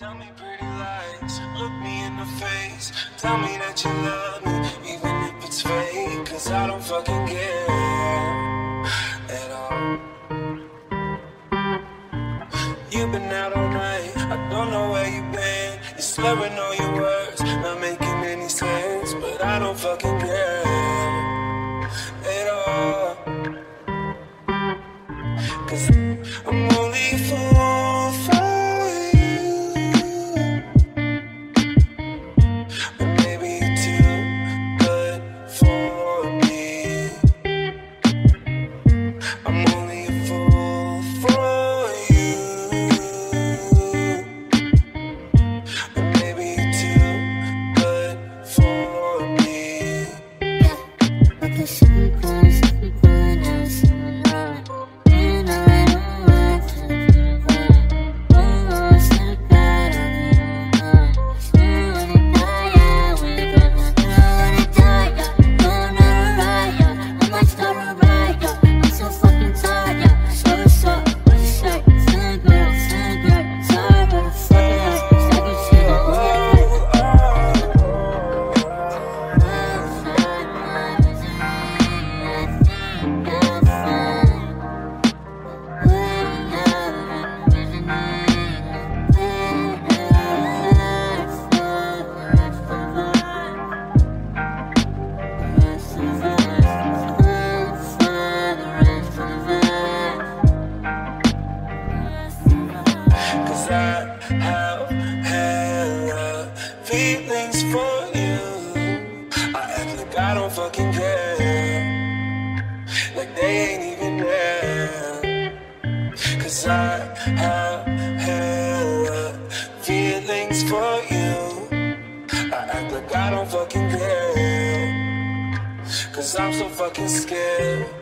Tell me pretty lies, look me in the face. Tell me that you love me, even if it's fake. Cause I don't fucking care at all. You've been out all night, I don't know where you've been. You're slurring all your words, not making any sense. But I don't fucking care at all. Cause I'm only for I don't fucking care, cause I'm so fucking scared.